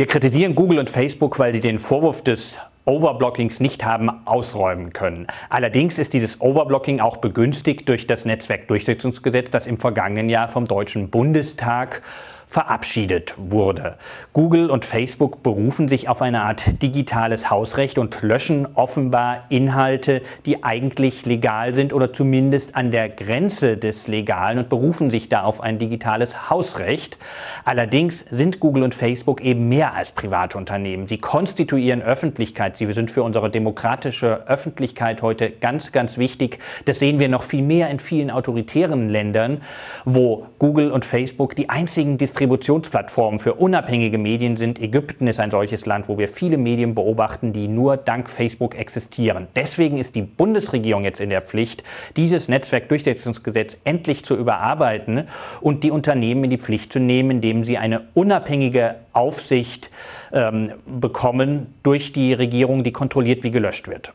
Wir kritisieren Google und Facebook, weil sie den Vorwurf des Overblockings nicht haben ausräumen können. Allerdings ist dieses Overblocking auch begünstigt durch das Netzwerkdurchsetzungsgesetz, das im vergangenen Jahr vom Deutschen Bundestag verabschiedet wurde. Google und Facebook berufen sich auf eine Art digitales Hausrecht und löschen offenbar Inhalte, die eigentlich legal sind oder zumindest an der Grenze des Legalen, und berufen sich da auf ein digitales Hausrecht. Allerdings sind Google und Facebook eben mehr als private Unternehmen. Sie konstituieren Öffentlichkeit. Sie sind für unsere demokratische Öffentlichkeit heute ganz, ganz wichtig. Das sehen wir noch viel mehr in vielen autoritären Ländern, wo Google und Facebook die einzigen Distributionsplattformen für unabhängige Medien sind. Ägypten ist ein solches Land, wo wir viele Medien beobachten, die nur dank Facebook existieren. Deswegen ist die Bundesregierung jetzt in der Pflicht, dieses Netzwerkdurchsetzungsgesetz endlich zu überarbeiten und die Unternehmen in die Pflicht zu nehmen, indem sie eine unabhängige Aufsicht bekommen durch die Regierung, die kontrolliert, wie gelöscht wird.